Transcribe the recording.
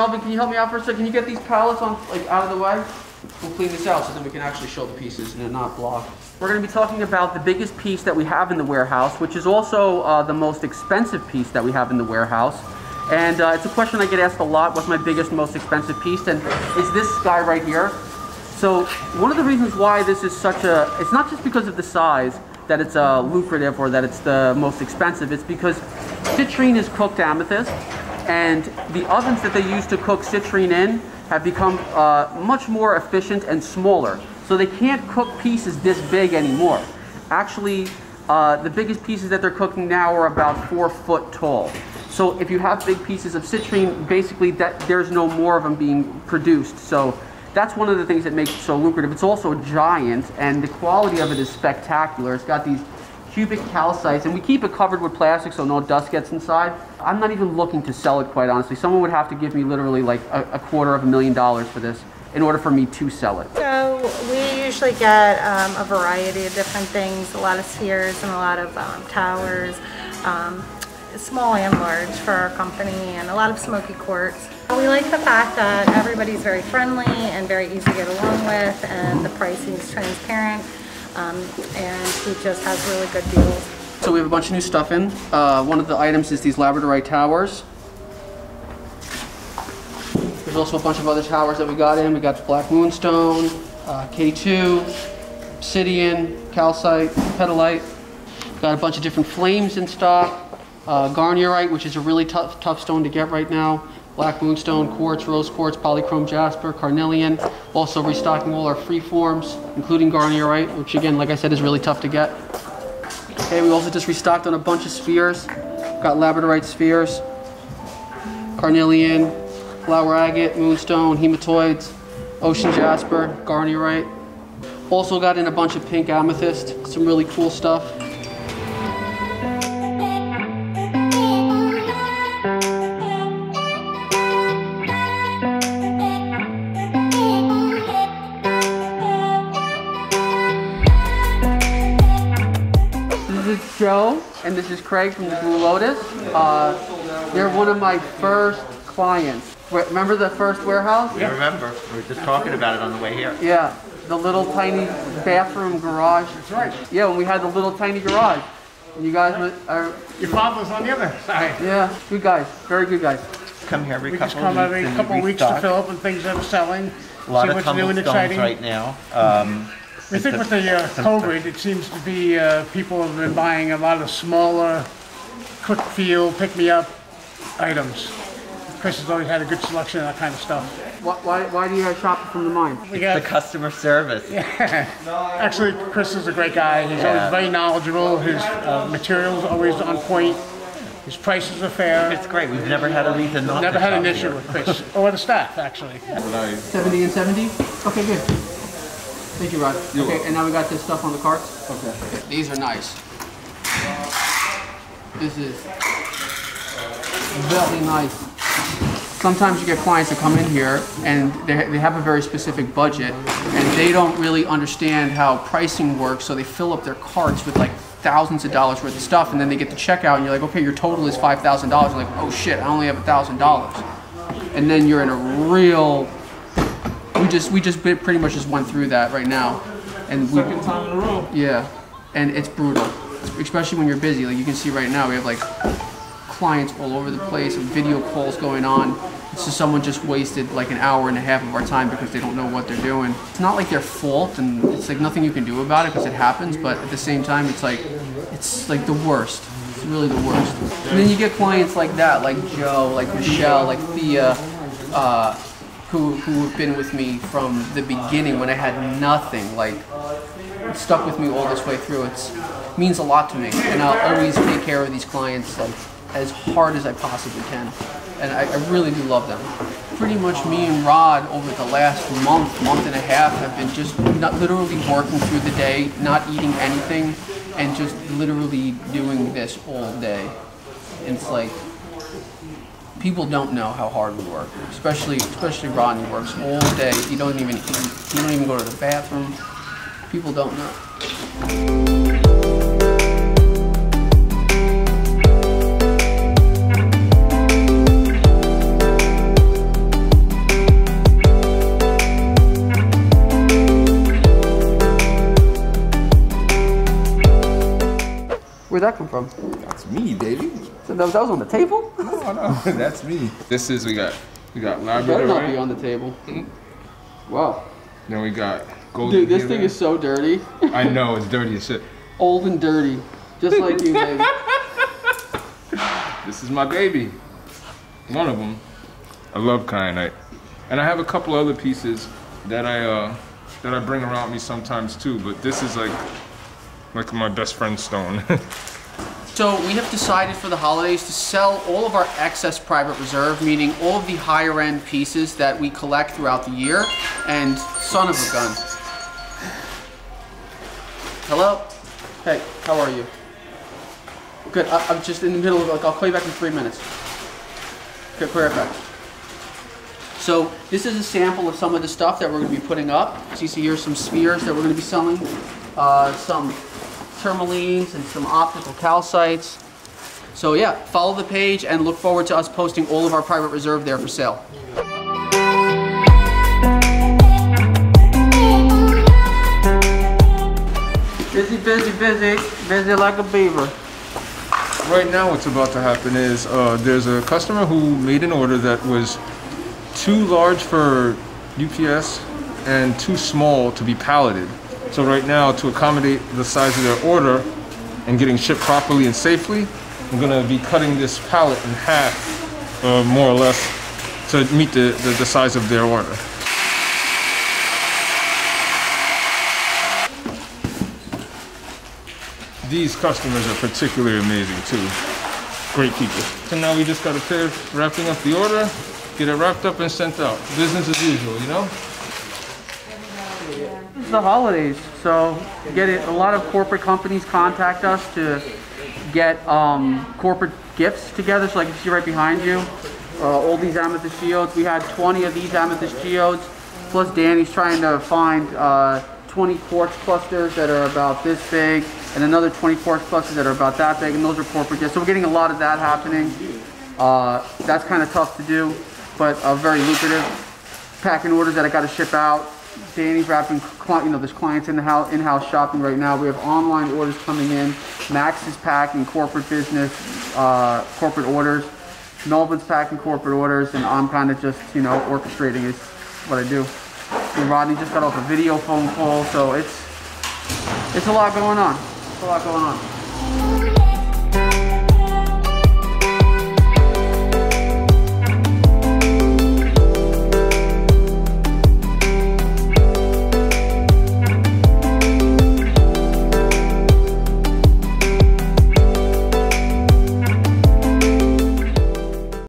Melvin, can you help me out for a second? Can you get these pallets on, like, out of the way? We'll clean this out so then we can actually show the pieces and they're not blocked. We're going to be talking about the biggest piece that we have in the warehouse, which is also the most expensive piece that we have in the warehouse. And it's a question I get asked a lot, what's my biggest, most expensive piece? And it's this guy right here. So one of the reasons why this is such a, it's not just because of the size that it's lucrative or that it's the most expensive, it's because citrine is cooked amethyst, and the ovens that they use to cook citrine in have become much more efficient and smaller. So they can't cook pieces this big anymore. Actually, the biggest pieces that they're cooking now are about 4 foot tall. So if you have big pieces of citrine, basically that there's no more of them being produced. So that's one of the things that makes it so lucrative. It's also giant, and the quality of it is spectacular. It's got these cubic calcites, and we keep it covered with plastic so no dust gets inside. I'm not even looking to sell it, quite honestly. Someone would have to give me literally like a $250,000 for this in order for me to sell it. So we usually get a variety of different things, a lot of spheres and a lot of towers, small and large for our company, and a lot of smoky quartz. We like the fact that everybody's very friendly and very easy to get along with, and the pricing is transparent, and he just has really good deals. So we have a bunch of new stuff in. One of the items is these Labradorite towers. There's also a bunch of other towers that we got in. We got the Black Moonstone, K2, Obsidian, Calcite, Petalite. Got a bunch of different flames in stock. Garnierite, which is a really tough stone to get right now. Black Moonstone, quartz, rose quartz, polychrome jasper, carnelian. Also restocking all our free forms, including garnierite, which again, like I said, is really tough to get. Okay, we also just restocked on a bunch of spheres. Got labradorite spheres, carnelian, flower agate, moonstone, hematoids, ocean jasper, garnierite. Also got in a bunch of pink amethyst, some really cool stuff. Joe, and this is Craig from the Blue Lotus. They're one of my first clients. Remember the first warehouse? Yeah, I remember. We were just talking about it on the way here. Yeah, the little tiny bathroom garage. That's right. Yeah, when we had the little tiny garage. And you guys were... Your father was on the other side. Yeah, good guys. Very good guys. Come here every couple of weeks to fill up on things that are selling. A lot of tumblestones right now. I think with the COVID, it seems to be people have been buying a lot of smaller, quick feel, pick-me-up items. Chris has always had a good selection of that kind of stuff. Why do you guys shop from the mine? It's the customer service. Yeah. Actually, Chris is a great guy. He's always very knowledgeable. His materials are always on point. His prices are fair. It's great. We've never had a reason not to shop. Never had an issue with Chris. Or the staff, actually. Yeah. 70 and 70? Okay, good. Thank you, Rod. Okay, and now we got this stuff on the carts. Okay. These are nice. This is very nice. Sometimes you get clients that come in here and they have a very specific budget and they don't really understand how pricing works, so they fill up their carts with like thousands of dollars worth of stuff, and then they get to checkout and you're like, okay, your total is $5,000. You're like, oh shit, I only have $1,000. And then you're in a real... We just pretty much just went through that right now, and second time in a row. Yeah, and it's brutal, especially when you're busy. Like you can see right now, we have like clients all over the place and video calls going on. So someone just wasted like an hour and a half of our time because they don't know what they're doing. It's not like their fault, and it's like nothing you can do about it because it happens. But at the same time, it's like the worst. It's really the worst. And then you get clients like that, like Joe, like Michelle, like Thea. Who have been with me from the beginning when I had nothing, like stuck with me all this way through. It means a lot to me, and I'll always take care of these clients like as hard as I possibly can, and I really do love them. Pretty much me and Rod over the last month and a half have been just not literally working through the day, not eating anything, and just literally doing this all day. And it's like, people don't know how hard we work, especially Rodney works all day. He doesn't even eat, he don't even go to the bathroom. People don't know. Where'd that come from? That's me, baby. So that was on the table? No, no, that's me. This is, we got labradorite. That not be on the table. Wow. Then we got golden. Dude, this thing is so dirty. I know, it's dirty as shit. Old and dirty, just like you, baby. This is my baby. One of them. I love kyanite, and I have a couple other pieces that I bring around me sometimes too. But this is like my best friend's stone. So we have decided for the holidays to sell all of our excess private reserve, meaning all of the higher end pieces that we collect throughout the year. And son of a gun. Hello? Hey, how are you? Good, I'm just in the middle of, I'll call you back in 3 minutes. Okay, perfect. So this is a sample of some of the stuff that we're gonna be putting up. So you see here's some spheres that we're gonna be selling, some tourmalines and some optical calcites. So yeah, follow the page and look forward to us posting all of our private reserve there for sale. Busy, busy, busy, busy like a beaver. Right now what's about to happen is there's a customer who made an order that was too large for UPS and too small to be palleted. So right now, to accommodate the size of their order and getting shipped properly and safely, I'm gonna be cutting this pallet in half, more or less, to meet the size of their order. These customers are particularly amazing too. Great people. So now we just gotta finish wrapping up the order, get it wrapped up and sent out. Business as usual, you know? It's the holidays, so a lot of corporate companies contact us to get corporate gifts together. So like you see right behind you, all these amethyst geodes. We had 20 of these amethyst geodes, plus Danny's trying to find 20 quartz clusters that are about this big, and another 20 quartz clusters that are about that big, and those are corporate gifts. So we're getting a lot of that happening. That's kind of tough to do, but very lucrative. Packing orders that I got to ship out. Danny's wrapping, there's clients in the house, in-house shopping right now. We have online orders coming in. Max is packing corporate business, corporate orders. Melvin's packing corporate orders, and I'm kind of just, you know, orchestrating is what I do. And Rodney just got off a video phone call, so it's a lot going on. It's a lot going on.